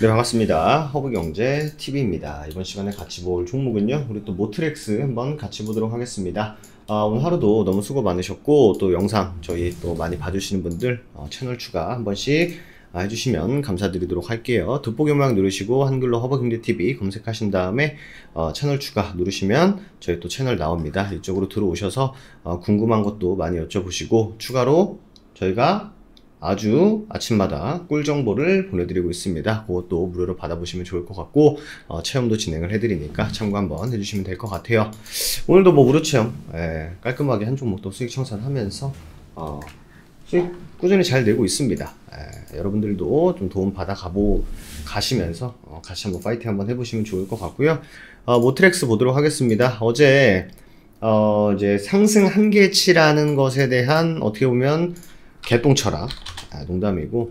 네, 반갑습니다. 허브경제TV입니다. 이번 시간에 같이 볼 종목은요, 우리 또 모트렉스 한번 같이 보도록 하겠습니다. 오늘 하루도 너무 수고 많으셨고, 또 영상 저희 또 많이 봐주시는 분들 채널 추가 한 번씩 해주시면 감사드리도록 할게요. 돋보기 모양 누르시고 한글로 허브경제TV 검색하신 다음에 채널 추가 누르시면 저희 또 채널 나옵니다. 이쪽으로 들어오셔서 궁금한 것도 많이 여쭤보시고, 추가로 저희가 아주 아침마다 꿀 정보를 보내드리고 있습니다. 그것도 무료로 받아보시면 좋을 것 같고, 체험도 진행을 해드리니까 참고 한번 해주시면 될 것 같아요. 오늘도 뭐 무료 체험 깔끔하게 한 종목도 수익 청산하면서 수익 꾸준히 잘 내고 있습니다. 여러분들도 좀 도움 받아 가시면서 같이 한번 파이팅 한번 해보시면 좋을 것 같고요. 모트렉스 보도록 하겠습니다. 어제 이제 상승 한계치라는 것에 대한 어떻게 보면 개똥 철학, 농담이고,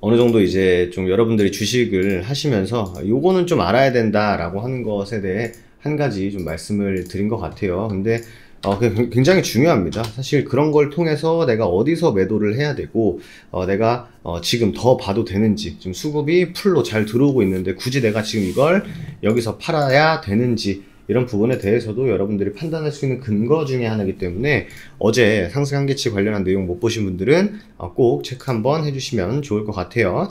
어느 정도 이제 좀 여러분들이 주식을 하시면서 요거는 좀 알아야 된다라고 하는 것에 대해 한 가지 좀 말씀을 드린 것 같아요. 근데 굉장히 중요합니다. 사실 그런 걸 통해서 내가 어디서 매도를 해야 되고, 내가 지금 더 봐도 되는지, 지금 수급이 풀로 잘 들어오고 있는데 굳이 내가 지금 이걸 여기서 팔아야 되는지, 이런 부분에 대해서도 여러분들이 판단할 수 있는 근거 중에 하나이기 때문에, 어제 상승 한계치 관련한 내용 못 보신 분들은 꼭 체크 한번 해주시면 좋을 것 같아요.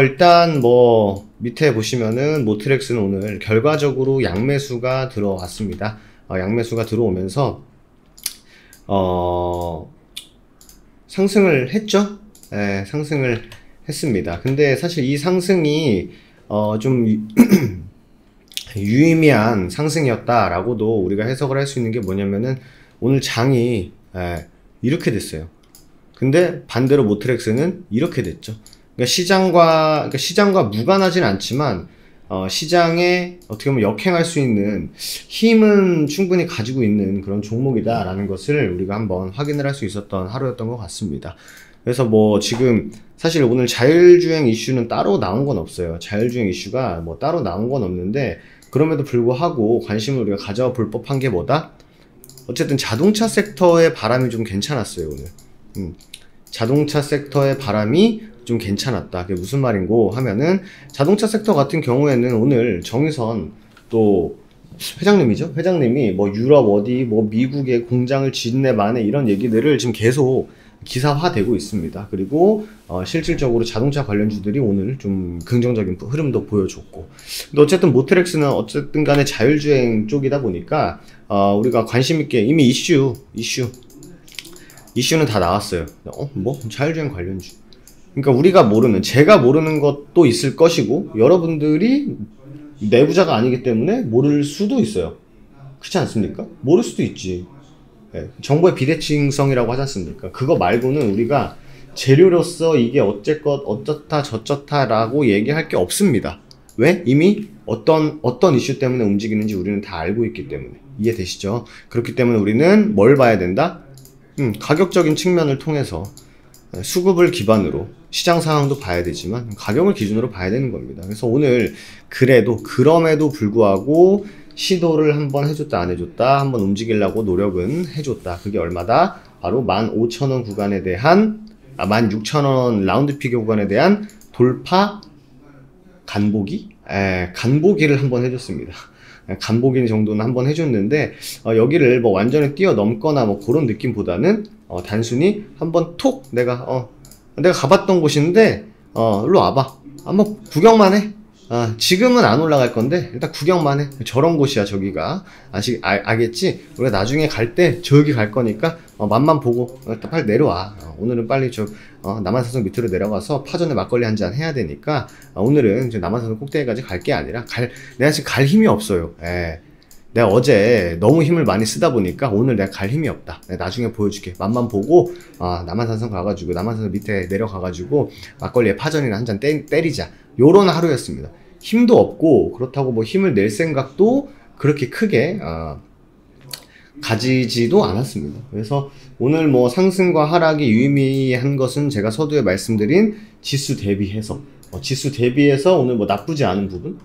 일단 뭐 밑에 보시면은 모트렉스는 오늘 결과적으로 양매수가 들어왔습니다. 양매수가 들어오면서 상승을 했죠. 상승을 했습니다. 근데 사실 이 상승이 좀 유의미한 상승이었다라고도 우리가 해석을 할 수 있는 게 뭐냐면은, 오늘 장이 이렇게 됐어요. 근데 반대로 모트렉스는 이렇게 됐죠. 그러니까 시장과 무관하진 않지만 시장에 어떻게 보면 역행할 수 있는 힘은 충분히 가지고 있는 그런 종목이다라는 것을 우리가 한번 확인을 할 수 있었던 하루였던 것 같습니다. 그래서 뭐 지금 사실 오늘 자율주행 이슈는 따로 나온 건 없어요. 자율주행 이슈가 뭐 따로 나온 건 없는데, 그럼에도 불구하고 관심을 우리가 가져와 볼 법한 게 뭐다? 어쨌든 자동차 섹터의 바람이 좀 괜찮았어요, 오늘. 자동차 섹터의 바람이 좀 괜찮았다. 그게 무슨 말인고 하면은, 자동차 섹터 같은 경우에는 오늘 정의선 또 회장님이죠? 회장님이 뭐 유럽 어디, 뭐 미국에 공장을 짓네 마네 이런 얘기들을 지금 계속 기사화되고 있습니다. 그리고 실질적으로 자동차 관련주들이 오늘 좀 긍정적인 흐름도 보여줬고, 근데 어쨌든 모트렉스는 어쨌든 간에 자율주행 쪽이다 보니까 우리가 관심 있게 이미 이슈는 다 나왔어요. 뭐 자율주행 관련주, 그러니까 우리가 모르는, 제가 모르는 것도 있을 것이고, 여러분들이 내부자가 아니기 때문에 모를 수도 있어요. 그렇지 않습니까? 모를 수도 있지. 정보의 비대칭성이라고 하지 않습니까? 그거 말고는 우리가 재료로서 이게 어쨌건 어쩌다 저쩌다라고 얘기할 게 없습니다. 왜? 이미 어떤 이슈 때문에 움직이는지 우리는 다 알고 있기 때문에. 이해되시죠? 그렇기 때문에 우리는 뭘 봐야 된다? 가격적인 측면을 통해서 수급을 기반으로 시장 상황도 봐야 되지만 가격을 기준으로 봐야 되는 겁니다. 그래서 오늘 그럼에도 불구하고 시도를 한번 해줬다 안 해줬다, 한번 움직이려고 노력은 해줬다. 그게 얼마다? 바로 15,000원 구간에 대한 16,000원 라운드 피겨 구간에 대한 돌파 간보기? 간보기를 한번 해줬습니다. 간보기 정도는 한번 해줬는데, 여기를 뭐 완전히 뛰어넘거나 뭐 그런 느낌보다는 단순히 한번 톡, 내가 가봤던 곳인데 일로 와봐, 한번 구경만 해. 지금은 안 올라갈 건데 일단 구경만 해. 저런 곳이야 저기가. 알겠지? 우리가 나중에 갈 때 저기 갈 거니까 맛만 보고 일단 빨리 내려와. 오늘은 빨리 남한산성 밑으로 내려가서 파전에 막걸리 한잔 해야 되니까, 오늘은 이제 남한산성 꼭대기까지 갈 게 아니라 내가 지금 갈 힘이 없어요. 내가 어제 너무 힘을 많이 쓰다 보니까 오늘 내가 갈 힘이 없다. 내가 나중에 보여줄게. 맛만 보고 남한산성 가가지고 남한산성 밑에 내려가가지고 막걸리에 파전이나 한잔 때리자. 요런 하루였습니다. 힘도 없고, 그렇다고 뭐 힘을 낼 생각도 그렇게 크게 가지지도 않았습니다. 그래서 오늘 뭐 상승과 하락이 유의미한 것은 제가 서두에 말씀드린 지수 대비해서 오늘 뭐 나쁘지 않은 부분,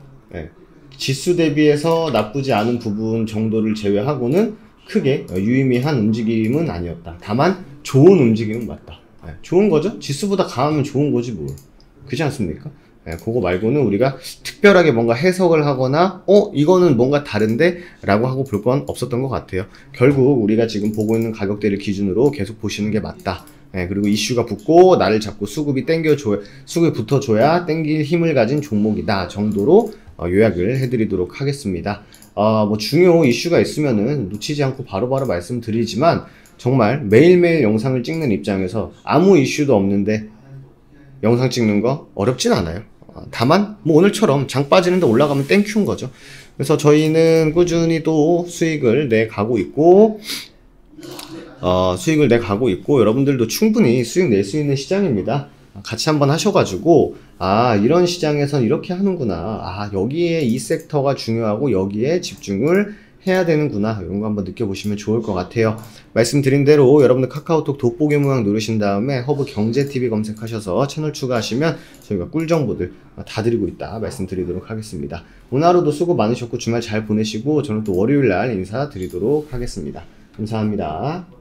지수 대비해서 나쁘지 않은 부분 정도를 제외하고는 크게 유의미한 움직임은 아니었다. 다만 좋은 움직임은 맞다. 좋은 거죠? 지수보다 강하면 좋은 거지 뭐. 그렇지 않습니까? 그거 말고는 우리가 특별하게 뭔가 해석을 하거나 이거는 뭔가 다른데? 라고 하고 볼 건 없었던 것 같아요. 결국 우리가 지금 보고 있는 가격대를 기준으로 계속 보시는 게 맞다. 그리고 이슈가 붙고 나를 잡고 수급이 붙어줘야 땡길 힘을 가진 종목이다 정도로 요약을 해드리도록 하겠습니다. 뭐 중요 이슈가 있으면은 놓치지 않고 바로바로 말씀드리지만, 정말 매일매일 영상을 찍는 입장에서 아무 이슈도 없는데 영상 찍는 거 어렵진 않아요. 다만 뭐 오늘처럼 장 빠지는데 올라가면 땡큐인 거죠. 그래서 저희는 꾸준히 또 수익을 내가고 있고 여러분들도 충분히 수익 낼 수 있는 시장입니다. 같이 한번 하셔가지고 이런 시장에선 이렇게 하는구나, 여기에 이 섹터가 중요하고 여기에 집중을 해야 되는구나, 이런 거 한번 느껴보시면 좋을 것 같아요. 말씀드린 대로 여러분들 카카오톡 돋보기 모양 누르신 다음에 허브경제TV 검색하셔서 채널 추가하시면 저희가 꿀정보들 다 드리고 있다 말씀드리도록 하겠습니다. 오늘 하루도 수고 많으셨고 주말 잘 보내시고, 저는 또 월요일날 인사드리도록 하겠습니다. 감사합니다.